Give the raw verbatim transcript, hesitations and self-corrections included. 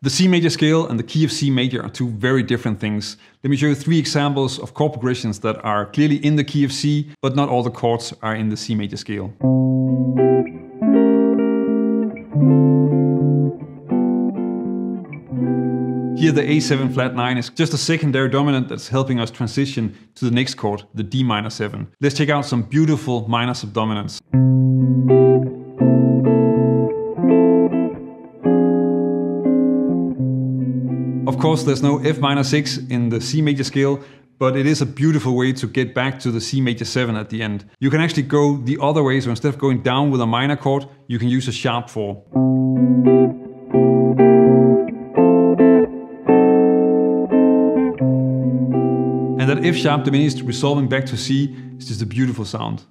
The C major scale and the key of C major are two very different things. Let me show you three examples of chord progressions that are clearly in the key of C, but not all the chords are in the C major scale. Here the A seven flat nine is just a secondary dominant that's helping us transition to the next chord, the D minor seven. Let's check out some beautiful minor subdominants. Of course there's no F minor six in the C major scale, but it is a beautiful way to get back to the C major seven at the end. You can actually go the other way, so instead of going down with a minor chord, you can use a sharp four. And that F sharp diminished resolving back to C is just a beautiful sound.